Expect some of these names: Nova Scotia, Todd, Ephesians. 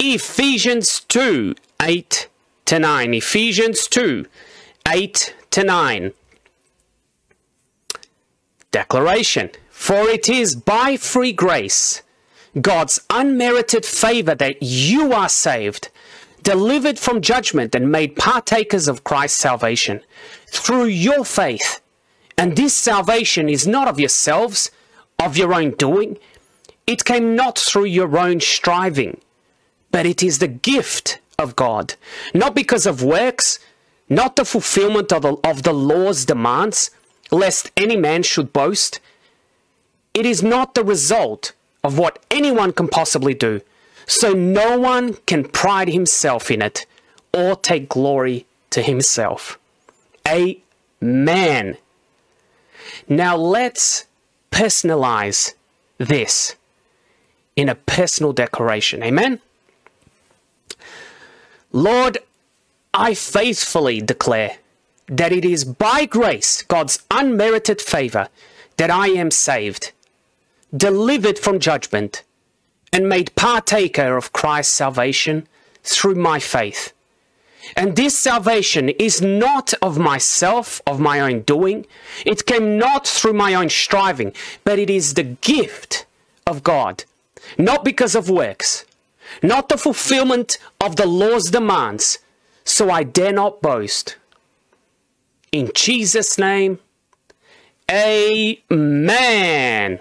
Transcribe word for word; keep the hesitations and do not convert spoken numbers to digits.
Ephesians two, eight to nine. Ephesians two, eight to nine. Declaration. For it is by free grace, God's unmerited favor, that you are saved, delivered from judgment and made partakers of Christ's salvation through your faith. And this salvation is not of yourselves, of your own doing. It came not through your own striving, but it is the gift of God, not because of works, not the fulfillment of the, of the law's demands, lest any man should boast. It is not the result of what anyone can possibly do, so no one can pride himself in it or take glory to himself. Amen. Now let's personalize this in a personal declaration. Amen. Lord, I faithfully declare that it is by grace, God's unmerited favor, that I am saved, delivered from judgment, and made partaker of Christ's salvation through my faith. And this salvation is not of myself, of my own doing. It came not through my own striving, but it is the gift of God, not because of works, not the fulfillment of the law's demands, so I dare not boast. In Jesus' name, amen.